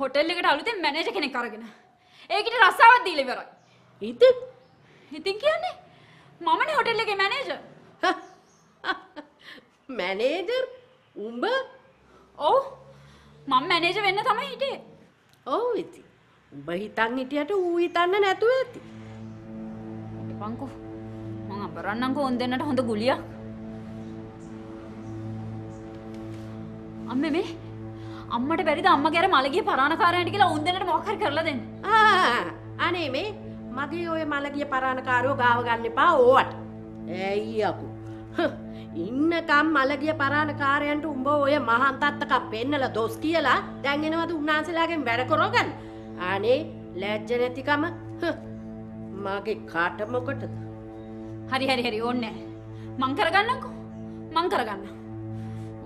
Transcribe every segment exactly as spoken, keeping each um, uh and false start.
Hotel लेके डालू थे मैनेजर के निकाल के ना एक इधर रासावत दी ले बेरा इतने इतने क्या ने मामा ने होटेल लेके मैनेजर मैनेजर उम्बा ओ मामा मैनेजर वैन था मैं इटे ओ इतने उम्बा हितांग इटे आटे वो हितांग ना तू इतने पंको माँगा बरान्ना को उन देना ढूंढ गुलिया अम्मे में अम्मा टे बैरी तो अम्मा क्या रे मालगी पराना कारण टिके ला उन देने टे मौखर कर ला दें हाँ अने में मागी ओए मालगी पराना कारो गाव गाने पाओ ओट ऐ या को इन्ना काम मालगी पराना कारण टू उम्बो ओए महानता तका पेन ला दोस्ती ला देंगे ना तो उन्नांसे लागे बैर करोगन अने लेजने तिका म मागे काट मोकट हरी हरी हरी ओन्ने मंकर गाना को मंकर गाना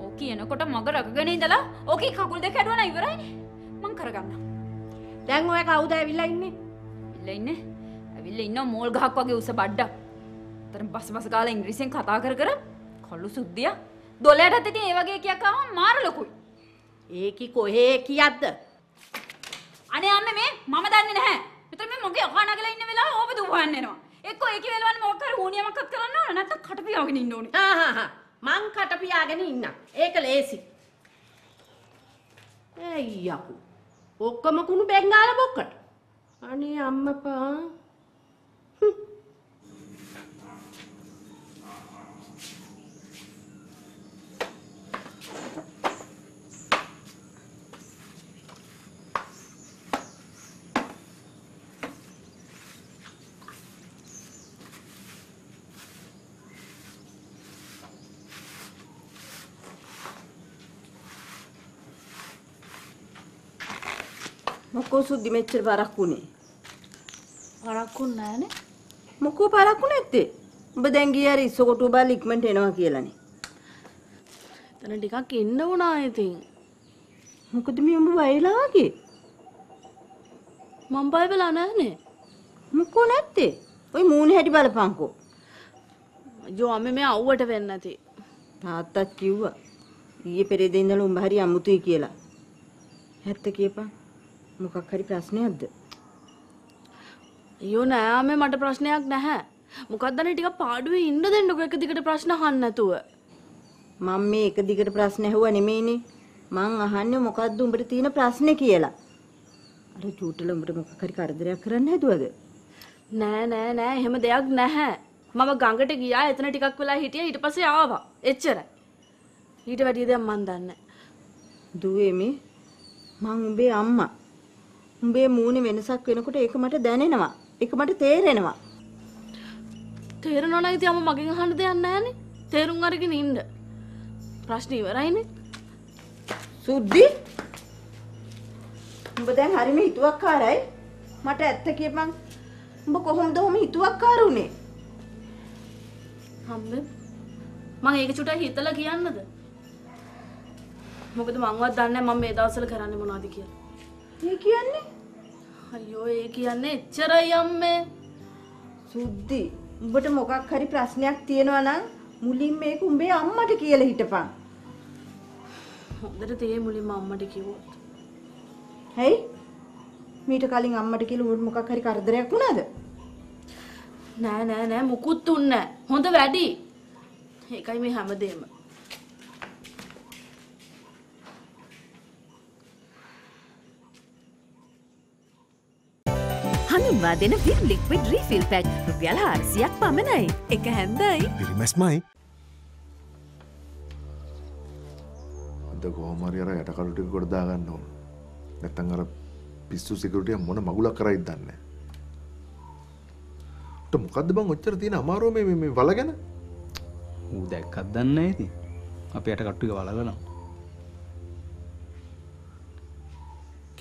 ओके ये ना कोटा मगर अगर नहीं दला ओके खाकुल देखा डोना इवर है ने मंकर गाना देंगो एक आउट है विलाइन ने विलाइन ने विलाइन ना मोल घाक पाके उसे बाँटा तर बस बस गाला इंग्लिश में खाता कर कर खालू सुध दिया दो लेट आते थे ये वाके क्या काम मार लो कोई एक ही कोहे एक ही याद अने आमे में मामा दाने नहीं मित्र मैं मगे अखाना के लिए इन्हें मिला वो भी दुबारा नहीं ना एक को एक ही वेलवान मौका रूनिया में कट कराना ना ना तक खट भी आगे नहीं नोने हाँ हाँ हाँ मांग खट भी आगे नहीं ना एक लेसी ऐ याकू ओक्का मकुनु बेंगाला बोकट अने अम्मा पा मको सुधी में चल बाराकुने बाराकुन ना है ने मको बाराकुने ते बदेंगी यार इसको कोटो बालिक में ठेना किया लाने तने डिका किन्ना वो ना आए थे मको तुम्हीं मुंबई लावा की मुंबई पे लाना है ने मको ना ते वही मून है डिबाल पांको जो आमे में आऊँ बट वैन ना थे हाँ तक क्यों ये पेरेदे इन लोग भारी आमुतु ही किया ला है तक ये पा मुकाखरी प्रश्न है यो नया मैं मटे प्रश्न याक नह मुकादने टिका पार्ट भी इन्दो देन्दो के कदिकटे प्रश्न हानना तू है मम्मी कदिकटे प्रश्न हुआ नहीं मैंने माँग हान्ने मुकादू उम्र तीन प्रश्न किये ला अरे झूठला उम्र मुकाखरी कार्य दरिया करने है तू अगे नह नह नह हम दयाग नह मामा गांगटे गिया इतने टिका कुला हिटिया हिट पसे आवा इच्छरा हिट वाली दे अम्मांदाने दुए में माँग बे अम्मा उम्बे मूने में नसाक के न कोटे एक मटे देने नवा एक मटे तेरे नवा तेरे नॉन आई थी हम मगेंगे हाँ दे अन्ना यानी तेरुंगा रे की नींद प्रश्न ही वाला ही नहीं सुधी बताएं हरी में हितुआ कार है मटे ऐसे के पंग बको हम दो हम हितुआ कार उन्हें हमने माँग एक छोटा हितला किया ना द मुझे तो माँगवा दाने मम्मी दासल घराने मना दिखिया एक ही अन्ने अयो एक ही अन्ने चरायम में सुधी बट मोका खरी प्रासन्यक तीन वाला मुली में कुंबे अम्मा टिकी ले हिटपा उधर तेरे मुली माँ अम्मा टिकी हो है मीठा कालिंग अम्मा टिकी लोड मोका खरी कार दरे कुना दे ना ना ना मुकुट तूने हों तो वैडी एकाई में हम दे में हनुमा देना विम लिक्विड रिफिल पैक रुपया लार सियाक पामनाई एक हैंडाई बिलिमस माई देखो हमारे यार ये टकराव टिक कर दागा नो नेतंगरा पिस्सू सिक्योरिटी हम मोना मगुला कराई दाने तो मुकद्दबंग उच्चर दिन हमारो में में वाला क्या ना वो देख कद्दन नहीं थी अब ये टकराव टिक वाला गना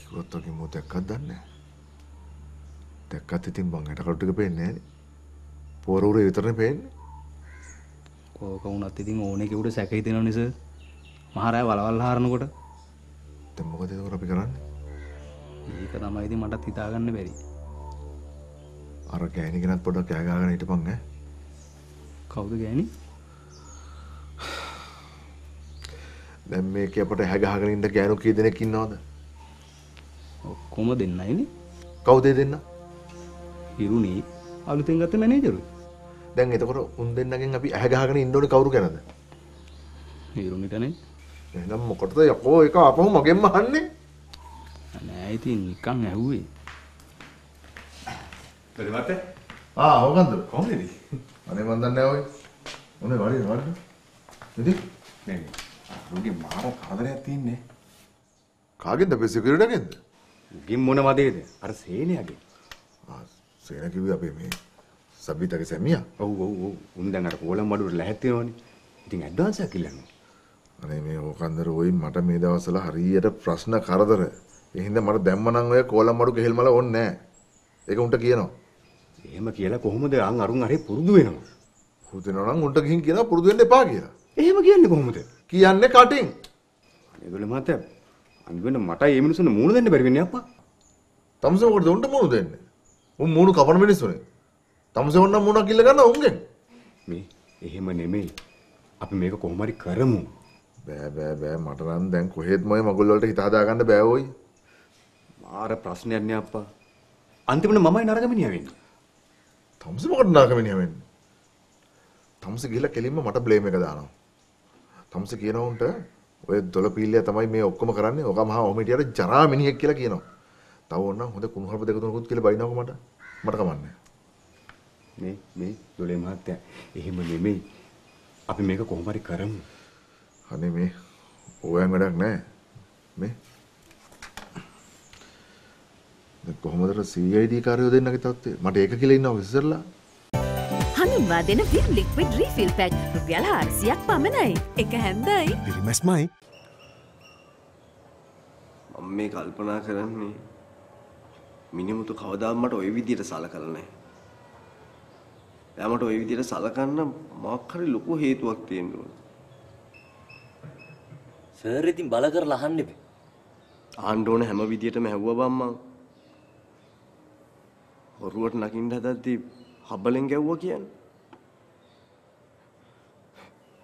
क्यों तो कि मुझे कद्दन है देखा थी तीन बंगे टकराव टिके पहने हैं, पौरोरे इतने पहने, को कहूँ ना तीन ओने के उड़े सैके ही तीनों ने से, महाराय वाला वाला हारने कोटा, तब मुझे तो वो रफिकरान, ये कदम आई थी मटा तीता आगन ने बेरी, आरा गैनी के नाथ पड़ा क्या आगन इटे बंगे, खाओ तो गैनी, दम में क्या पटे हैगा आगन इंदर गैनों की කොම දෙන්නයිනේ. කවුද දෙන්න? හිරුණි අලුතෙන් ගත්ත මැනේජරු. දැන් එතකොට උන් දෙන්නගෙන් අපි ඇහ ගහගෙන ඉන්න ඕනේ කවුරු ගැනද? හිරුණිටනේ. එහෙනම් මොකටද යකෝ ඒක අපහු මගෙන්ම අහන්නේ? නෑ ඉතින් නිකන් ඇහුවේ. පරිවර්ත? ආ ඕකන්ද කොහොමද ඉන්නේ? අනේ මන් දන්නේ නැහැ ඔය. මොනේ වරිද වරිද? ඉතින් මේ රුගේ මාර කාදරයක් තින්නේ. කාගෙන්ද අපේ සිකියුරිටිගෙන්ද? ගින් මොන වදේද? අර සේනයාගෙන්. ආ සේන කිව්වේ අපේ මේ සබ්බිතගේ සැමියා. ඔව් ඔව් ඔව්. උන් දැන් අර කොලම් වඩුවට ලැහැත් වෙනවනේ. ඉතින් ඇඩ්වාන්ස් එකක් ඉල්ලනවා. අනේ මේ ඕකන්දර ඔයි මට මේ දවස්වල හරියට ප්‍රශ්න කරදර. ඒ හින්දා මට දැම්ම නම් ඔය කොලම් වඩු ගෙහෙල්මල ඕනේ නැහැ. ඒක උන්ට කියනවා. එහෙම කියලා කොහොමද අන් අරුන් අරේ පුරුදු වෙනවා? පුරුදු වෙනවා නම් උන්ට ගිහින් කියනවා පුරුදු වෙන්න එපා කියලා. එහෙම කියන්නේ කොහොමද? කියන්නේ කටින්. ඒගොල්ල මත අන්තිමට මට මේ මිනිස්සුන්ට මූණ දෙන්න බැරි වෙන්නේ අප්පා. තමුසේ මොකටද උන්ට මූණ දෙන්නේ? උන් මූණ කපන මිනිස්සුනේ. තමුසේ ඕන නම් මූණක් ඉල්ල ගන්න උන්ගෙන්. මේ එහෙම නෙමෙයි. අපි මේක කොහොම හරි කරමු. බෑ බෑ බෑ මට නම් දැන් කොහෙත්ම ඔය මගුල් වලට හිත හදා ගන්න බෑ ඕයි. මාර ප්‍රශ්නයක් නේ අප්පා. අන්තිමට මමයි නරගමිනියා වෙන්නේ. තමුසේ මොකටද නරගමිනියා වෙන්නේ? තමුසේ ගිහලා කෙලින්ම මට බ්ලේම් එක දානවා. තමුසේ කියනවා උන්ට ඔය දොළ පීල්ලයා තමයි මේ ඔක්කොම කරන්නේ. ඔක මහා ඔමිටියට ජරා මිනිහෙක් කියලා කියනවා. තව ඕනනම් හොඳ කුණු හරප දෙක තුනකුත් කියලා බයිනවක මට. මට කමන්නේ. මේ මේ දොළේ මහත්තයා එහෙම නෙමෙයි. අපි මේක කොහොම හරි කරමු. අනේ මේ ඕවැන් වැඩක් නැහැ. මේ දැන් කොහොමද සී අයි ඩී කාර්යෝ දෙන්නගේ තත්ත්වය? මට ඒක කියලා ඉන්නවා ඉස්සරලා. හඳුන්වා දෙන Vim Liquid Refill Pack රුපියල් හාරසියක් පමණයි. එක හැන්දයි. පිරිමැස්මයි. මම මේ කල්පනා කරන්නේ මිනිමුතු කවදාවත් මට ওই විදියට සලකලා නැහැ. එයා මට ওই විදියට සලකන්න මොකක් හරි ලොකු හේතුවක් තියෙන්න ඕන. සර් ඉතින් බල කරලා අහන්න බෑ. අහන්න ඕන හැම විදියටම ඇහුවා බම් මං. හොරුවට නකින්න හදද්දී හබලෙන් ගැව්වා කියන්නේ.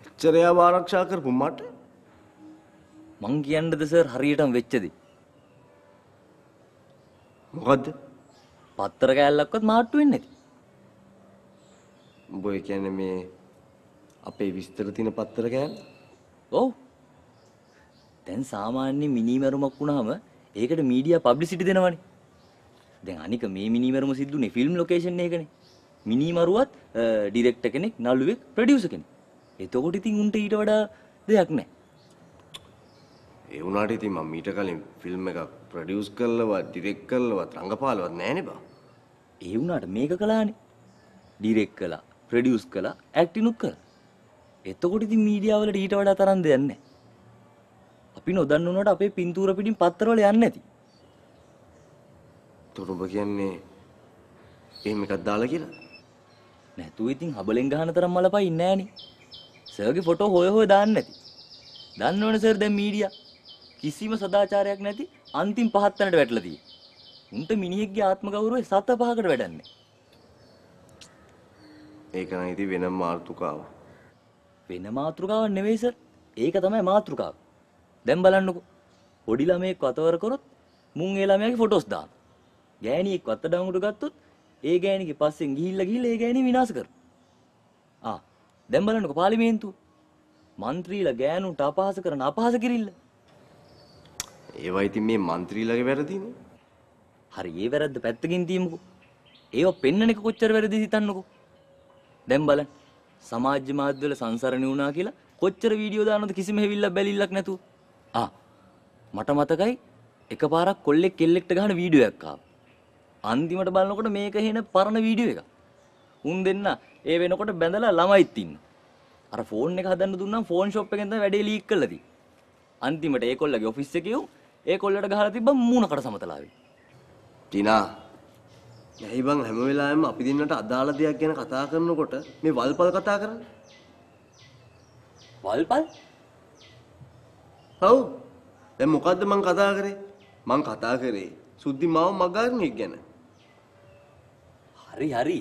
එච්චරයව ආරක්ෂා කරපු මට මං කියන්නද සර් හරියටම වෙච්චදේ. මොකද්ද? පත්තර කෑල්ලක්වත් මාට්ටු වෙන්නේ නැති. උඹ කියන්නේ මේ අපේ විස්තර තියෙන පත්තර කෑල්ල? ඔව්. දැන් සාමාන්‍ය මිනිමරුමක් වුණාම ඒකට මීඩියා පබ්ලිසිටි දෙනවනේ. දැන් අනික මේ මිනිමරුම සිද්ධුනේ ෆිල්ම් ලොකේෂන් එකනේ. මිනිමරුවත් ඩිරෙක්ටර් කෙනෙක් නළුවෙක් ප්‍රොඩියුසර් කෙනෙක්. එතකොට ඉතින් උන්ට ඊට වඩා දෙයක් නැහැ. ඒ වුණාට ඉතින් මම මීට කලින් ෆිල්ම් එකක් ප්‍රොඩියුස් කළවත් ඩිරෙක්ට් කළවත් රංගපාලවත් නැහනේ බා. ඒ වුණාට මේක කළානේ. ඩිරෙක්ට් කළා, ප්‍රොඩියුස් කළා, ඇක්ටිනුත් කළා. එතකොට ඉතින් මීඩියා වලට ඊට වඩා තරම් දෙයක් නැහැ. අපි නොදන්න උනාට අපේ පින්තූර පිටින් පත්තර වල යන්නේ නැති. තොරොබ කියන්නේ එහෙම එකක් දාලා කියලා. නැතුව ඉතින් හබලෙන් ගහන තරම් මලපයි ඉන්නේ නෑනේ. සර්ගේ ෆොටෝ හොය හොය දාන්න නැති. දන්නවනේ සර් දැන් මීඩියා කිසිම සදාචාරයක් නැති අන්තිම පහත් තැනට වැටලා තියෙන්නේ. උන්ට මිනිහෙක්ගේ ආත්ම ගෞරවය සත පහකට වැඩන්නේ. ඒක නම් ඉතින් වෙන මාතෘකාව. වෙන මාතෘකාවක් නෙවෙයි සර්. ඒක තමයි මාතෘකාව. දැන් බලන්නකෝ. පොඩි ළමයෙක් වතවර කරොත් මුන් ඒ ළමයාගේ ෆොටෝස් දානවා. ගෑණියෙක් වත ඩවුන්ලෝඩ් ගත්තොත් ඒ ගෑණිගේ පස්සෙන් ගිහිල්ලා ගිහිල්ලා ඒ ගෑණිය විනාශ කරනවා. ආ දැන් බලන්නකෝ පාර්ලිමේන්තුව. മന്ത്രിලා ගෑනුන්ට අපහාස කරන අපහාස කිරිල්ල. ඒවා ඉතින් මේ മന്ത്രിලාගේ වැරදිනේ. හරි ඒ වැරද්ද පැත්තකින් තියමුකෝ. ඒව පෙන්නන එක කොච්චර වැරදිද හිතන්නකෝ. දැන් බලන්න සමාජ මාධ්‍යවල සංසරණේ වුණා කියලා කොච්චර වීඩියෝ දානවද කිසිම හැවිල්ලක් බැලිල්ලක් නැතුව. ආ මට මතකයි එකපාරක් කොල්ලෙක් කෙල්ලෙක්ට ගහන වීඩියෝ එකක් ආවා. අන්තිමට බලනකොට මේක හේන පරණ වීඩියෝ එකක්. උන් දෙන්න ඒ වෙනකොට බැඳලා ළමයිත් ඉන්න. අර ෆෝන් එක හදන්න දුන්නම් ෆෝන් ෂොප් එකෙන් තමයි වැඩේ ලීක් කළා තියෙන්නේ. අන්තිමට ඒකොල්ලගේ ඔෆිස් එකේ උන් ඒකොල්ලට ගහලා තිබ්බා මූණකට සමතලාවේ. ටිනා. යයි බං හැම වෙලාවෙම අපි දෙන්නට අදාළ දෙයක් ගැන කතා කරනකොට මේ වල්පල් කතා කරන්නේ. වල්පල්? ඔව්. දැන් මොකද්ද මං කතා කරේ? මං කතා කරේ සුද්ධි මාව මගාරණිය ගැන. හරි හරි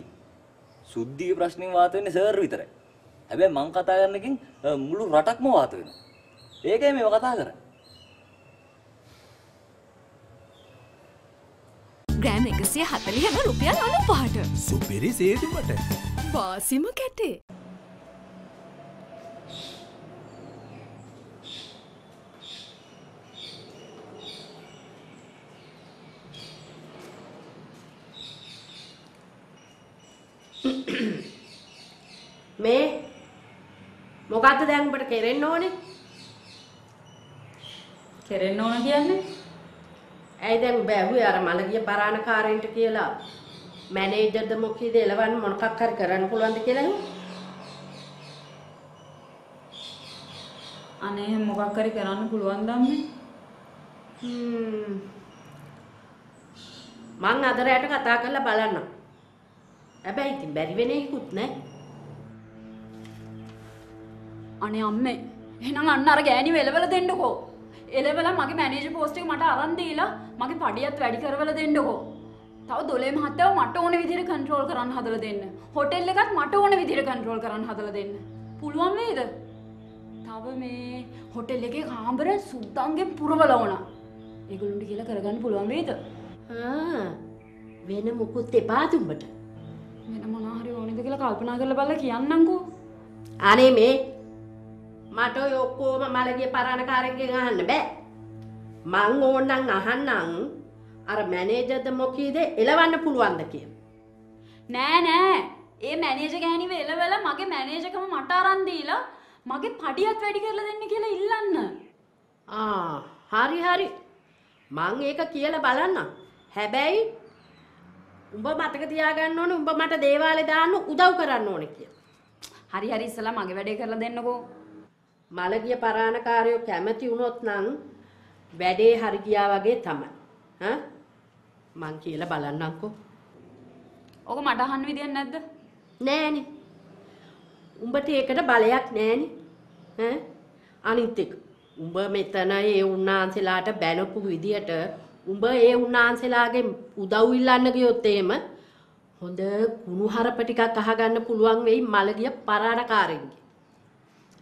සුද්ධියේ ප්‍රශ්නේ වාත වෙන්නේ සර් විතරයි. හැබැයි මං කතා කරන එකෙන් මුළු රටක්ම වාත වෙනවා. ඒකයි මේව කතා කරන්නේ. ග්‍රෑම් එකසිය හතලිහ යන රුපියල් අනූපහට. සුපිරි සේදුමට. වාසිම කැටේ. මේ මොකද්ද දැන් උඹට කෙරෙන්න ඕනේ? කෙරෙන්න ඕන කියන්නේ? ඇයි දැන් උඹ ඇහුවේ අර මලගිය පරාණකාරයින්ට කියලා මැනේජර්ද මොකීද එලවන්න මොනකක් හරි කරන්න පුළුවන්ද කියලා? අනේ මොකක් හරි කරන්න පුළුවන් දන්නේ? හ්ම් මං අද රැට කතා කරලා බලන්න. හැබැයි ඉතින් බැරි වෙන්නේ කිකුත් නෑ. අනේ අම්මේ එහෙනම් අන්න අර ගෑණිව එලවලා දෙන්නකෝ. එලවලා මගේ මැනේජර් පෝස්ට් එක මට අරන් දීලා මගේ පඩියත් වැඩි කරවලා දෙන්නකෝ. තව දොලේ මහත්තයව මට ඕන විදිහට කන්ට්‍රෝල් කරන්න හදලා දෙන්න. හොටෙල් එකත් මට ඕන විදිහට කන්ට්‍රෝල් කරන්න හදලා දෙන්න. පුළුවන් නේද? තව මේ හොටෙල් එකේ කාමර සුද්දන්ගෙන් පුරවලා ඕන. ඒගොල්ලන්ට කියලා කරගන්න පුළුවන් වේද? ආ වෙන මොකුත් එපා දුඹට. වෙන මොනවා හරි ඕනේද කියලා කල්පනා කරලා බලලා කියන්නම්කෝ. අනේ මේ මට ඔය ඔක්කොම මලගේ පරාණකාරයෙක්ගෙන් අහන්න බෑ. මං ඕනනම් අහන්නම් අර මැනේජර්ද මොකීද එලවන්න පුළුවන්ද කියලා. නෑ නෑ. ඒ මැනේජර් ගෑණිව එලවලා මගේ මැනේජර්කම මට අරන් දීලා මගේ පඩියත් වැඩි කරලා දෙන්න කියලා ඉල්ලන්න. ආ හරි හරි. මං ඒක කියලා බලන්නම්. හැබැයි උඹ මතක තියාගන්න ඕනේ උඹ මට දේවාලේ දාන්න උදව් කරන්න ඕනේ කියලා. හරි හරි ඉස්සලා මගේ වැඩේ කරලා දෙන්නකෝ. මලගිය පරාණකාරයෝ කැමති වුණොත් නම් වැඩේ හරි ගියා වගේ තමයි. හා මං කියලා බලන්නම්කෝ. ඔක මට අහන්න විදියක් නැද්ද? නෑනේ. උඹට ඒකට බලයක් නෑනේ. ඈ අනිත් එක උඹ මෙතන ඒ උන්නාන්සලාට බැනපු විදියට උඹ ඒ උන්නාන්සලාගේ උදව් ඉල්ලන්න ගියොත් එහෙම හොඳ කුණුහරප ටිකක් අහගන්න පුළුවන් වෙයි මලගිය පරාණකාරයන්ගේ.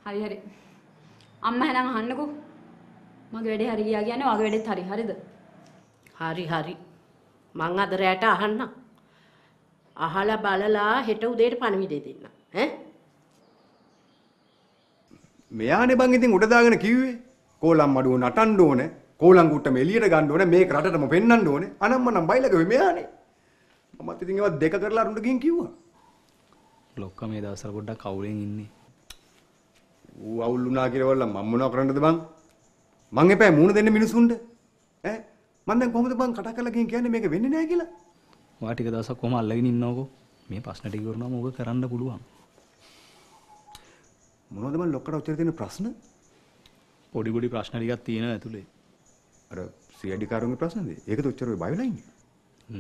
හරි හරි. අම්මා එහෙනම් අහන්නකෝ. මගේ වැඩේ හරි ගියා කියන්නේ ඔයාගේ වැඩේත් හරි හරිද? හරි හරි. මං අද රැට අහන්නම්. අහලා බලලා හෙට උදේට පණවිඩේ දෙන්න. ඈ? මෙයානේ බං ඉතින් උඩ දාගෙන කිව්වේ. කෝලම් මඩුව නටන්න ඕනේ. කෝලම් කුට්ටම එළියට ගන්න ඕනේ. මේක රටටම පෙන්වන්න ඕනේ. අනම්මනම් බයිලකෝ මෙයානේ. මමත් ඉතින් ඒවත් දෙක කරලා අරුණට ගින් කිව්වා. ලොක්ක මේ දවස්වල පොඩ්ඩක් කවුලෙන් ඉන්නේ. ඌ අවුල් වුණා කියලා වල්ලා මම මොනවා කරන්නද බං? මං එපැයි මූණ දෙන්න මිනිසුන්ට. ඈ මං දැන් කොහොමද බං කතා කරලා කියන්නේ මේක වෙන්නේ නැහැ කියලා? ඔයා ටික දවසක් කොහොම අල්ලගෙන ඉන්නවකෝ. මේ ප්‍රශ්න ටික කරනවා මොකද කරන්න පුළුවන්? මොනවද මං ලොක්කට උත්තර දෙන්න ප්‍රශ්න? පොඩි පොඩි ප්‍රශ්න ටිකක් තියෙනවා ඇතුලේ. අර සීඩී කාරුන්ගේ ප්‍රශ්නද? ඒකද උත්තර වෙයි බය වෙලා ඉන්නේ?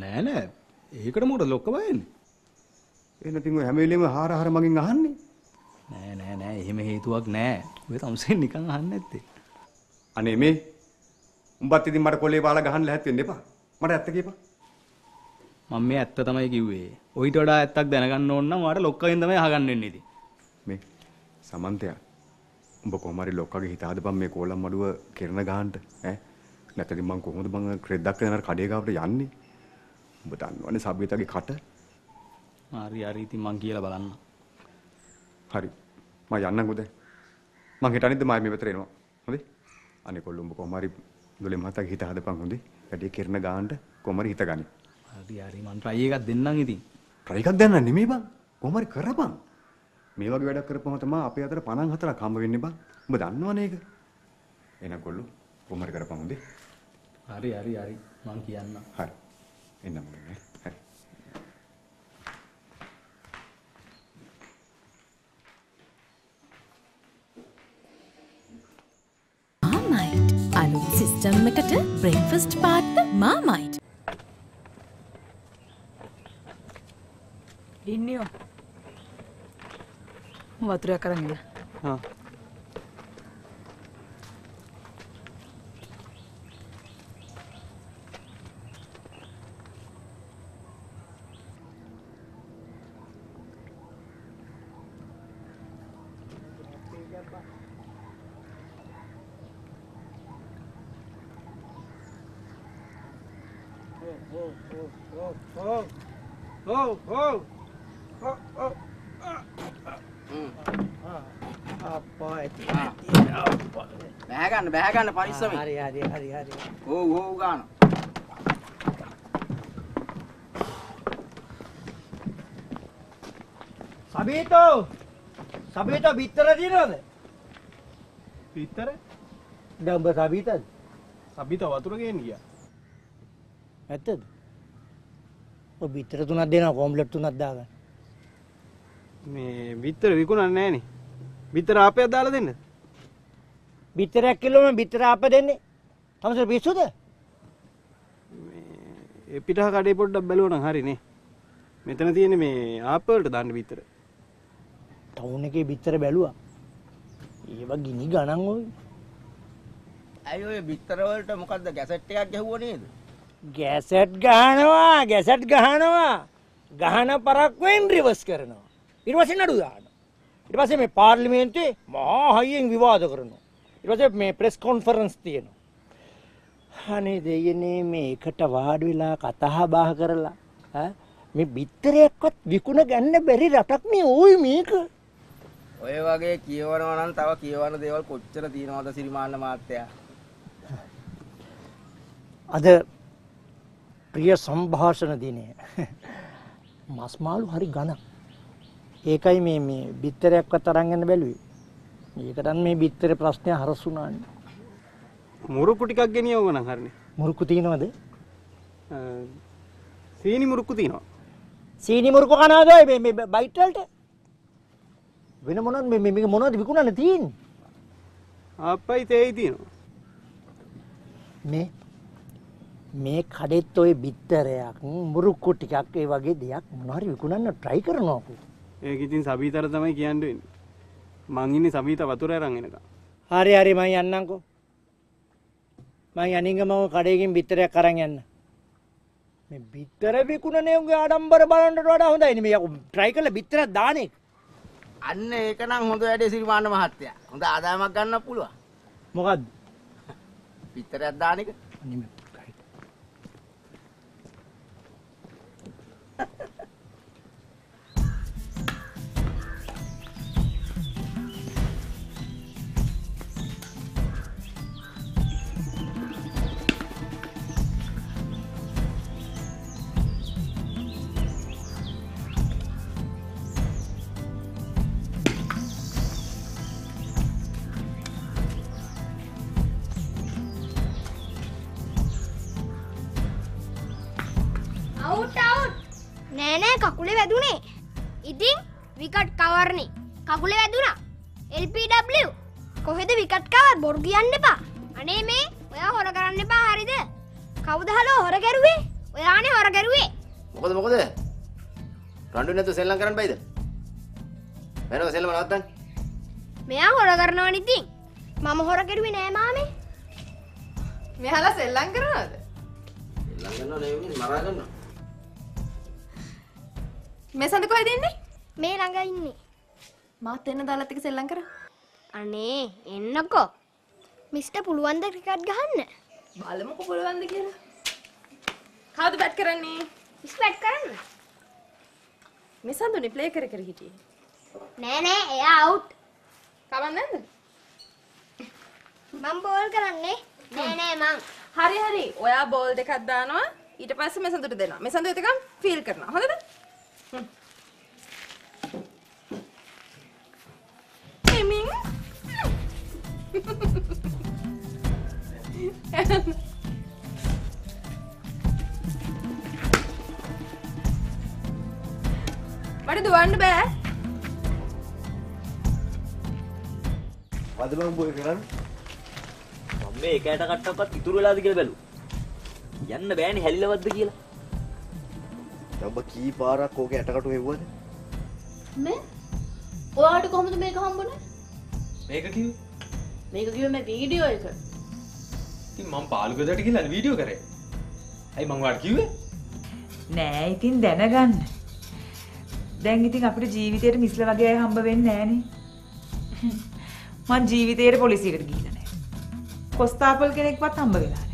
නෑ නෑ. ඒකට මොකටද ලොක්ක බය වෙන්නේ? එහෙනම් තින් ඔය හැම වෙලෙම හාර හාර මගෙන් අහන්නේ. නෑ නෑ නෑ එහෙම හේතුවක් නෑ. ඔය තමුසෙන් නිකන් අහන්නේ නැත්තේ. අනේ මේ උඹත් ඉතින් මට කොලේ බාලා ගහන්න ලැහත් වෙන්න එපා. මට ඇත්ත කියපන්. මම මේ ඇත්ත තමයි කිව්වේ. ඔයිට වඩා ඇත්තක් දැනගන්න ඕන නම් ඔයාට ලොක්කගෙන් තමයි අහගන්න වෙන්නේ ඉතින්. මේ සමන්තයා උඹ කොහොම හරි ලොක්කගේ හිත හදපන් මේ කෝලම් මඩුව කෙරණ ගහන්න ඈ. නැත්නම් මං කොහොමද මං ක්‍රෙඩ්ඩක් කරන කඩේ ගාවට යන්නේ? උඹ දන්නවනේ සබ්විතාගේ කට. හරි හරි ඉතින් මං කියලා බලන්න. හරි. මම යන්නම්කෝ දැන්. මං හෙට අනිද්දා මම මේ පැත්තට එනවා. හොඳේ? අනේ කොල්ලෝ උඹ කොහොම හරි දොලේ මහත්තයාගේ හිත හදපන් හොඳේ. වැඩේ කෙරණ ගානට කොහොම හරි හිත ගනි. හරි හරි මං try එකක් දෙන්නම් ඉතින්. try එකක් දෙන්න නෙමෙයි බං. කොහොම හරි කරපන්. මේ වගේ වැඩක් කරපුවම තමයි අපේ අතර පනහතර කම්බ වෙන්නේ බං. උඹ දන්නවනේ ඒක. එහෙනම් කොල්ලෝ කොහොම හරි කරපන් හොඳේ. හරි හරි හරි මං කියන්නම්. හරි. එන්නම් මම. හරි. අලුත් සිස්ටම් එකට බ්‍රෙක්ෆාස්ට් පාත් මාමයිට්. ලින්නියෝ. වතුරක් අරන් ඉන්න. හා. Yeah. බෑගන්න බෑගන්න පරිස්සමෙන් හරි හරි හරි හරි ඕ ඕ ගන්න සබීතෝ සබීතෝ පිටර දිනවද පිටර දැන් ඔබ සබීතද සබීතෝ වතුර ගේන්න ගියා ඇත්තද ඔබ පිටර තුනක් දෙනවා කොම්ප්ලට් තුනක් දාගන්න මේ පිටර විකුණන්නේ නැහැ නේ පිටර අපේ දාලා දෙන්න बितर एक किलो में बितर आप देने हम सर बीस होते ये पिटा का डेपोट डब्बे लोग नहारी नहीं मैं तो नहीं ये नहीं मैं आप पर दान बितर तो उन्हें के बितर बैलुआ ये बात गिनी गाना हो अयो ये बितर वाले तो मुकद्दा गैसेट क्या क्या हुआ नहीं गैसेट गाना हुआ गैसेट गाना हुआ गाना परा कोई रिवर्स करना इरवासे ना डूगा इरवासे मैं पार्लियामेंट में महाहाइंग विवाद करना इरोज़ मैं प्रेस कॉन्फ्रेंस थी ना हाने दे ये ने मैं इकट्ठा वाड़ विला कताहा बाह कर ला हाँ मैं बितरे कुछ विकुना गन्ने बेरी रटक में ओए मीक ओए वाके कीवान वान तवा कीवान देवाल कोच्चर दीन वादा सिरिमान मारते हैं अधे प्रिय संभाषण दीने मास्मालू हरी गाना एकाई में मैं बितरे कुछ तरंगन बेलू ये कारण मैं बीतरे प्रश्न हर सुना मुरुकुटी का क्या नहीं होगा ना हरने मुरुकुटी ना दे सीनी मुरुकुटी ना सीनी मुरुको का ना दे मैं मैं बाइटल टे बिना मनोन मैं मैं मनोन दिखूना नहीं तीन आप भाई ते ही तीनों मैं मैं खड़े तो ये बीतरे याक मुरुकुटी का के वाके दियाक मनोहरी दिखूना ना ट्राई करना आपको एक इतनी सभी तरह समय किया नहीं मांगी नहीं सभी तब तो रह रंगे ना हरे हरे माय अन्ना को माय अनिंग माँगो करेगी बितरे कराएंगे अन्ना मैं बितरे भी कुना नहीं होंगे आडंबर बालन डोड़ा होता है नहीं मैं याको ट्राई कर ले बितरे दाने अन्ने एक नांग होता है ऐसे रिवान महात्या उनका आधा मकान ना पुलवा मुकद बितरे दाने का ककुले वैदुने, इतिंग विकट कावरने, ककुले वैदुना, L P W, कोहे द विकट कावर बोर्गियान ने पा, अने में वया होरगरान ने पा हारी दे, कावु दहलो होरगरुए, वया ने होरगरुए, मुकद मुकद, रांडू ने तो सेल करन पाई दे, मैंने तो सेल बनाता हूँ, मैं होरगरना वाली थिंग, मामा होरगरुए नहीं मामे, मैं हाला सेल करना थे, सेल करना नहीं मरा करना मैं संद को आये नहीं मैं लंगा ही नहीं माँ तेरने दालत के सेल लंगर अने इन्ना को मिस्टर पुलवांदर क्रिकेट गहने बाले मुको पुलवांदर किया खाओ तो बैट करने इस बैट करने मैं संद उन्हें प्ले करे करेगी थी नहीं नहीं ये आउट कब आने दे माँ बॉल करने नहीं नहीं माँ हरी हरी वो यार बॉल देखा दाना इटे पास में संद उन्हें देना मैं संद उन्हें काम फील करना हो ना Timing. What do you want, bear? What about boyfriend? Mummy, cat a cat up at Turula the Gilbelu. Yan the band held over the gill. अब की बारा को के अटका टूटे हुए थे मैं वो आटे को हम तो मेरे काम बने मेरे क्यों मेरे क्यों मैं वीडियो एक कर कि माँ पाल को दर्द की लाल वीडियो करे आई मंगवार क्यों है नहीं तीन देना गन देंगे तीन आपने जीवित एक मिसले वगैरह हम बने नहीं नहीं मान जीवित एक पॉलिसी कर दी लाने कोस्तापल के एक बात हम बने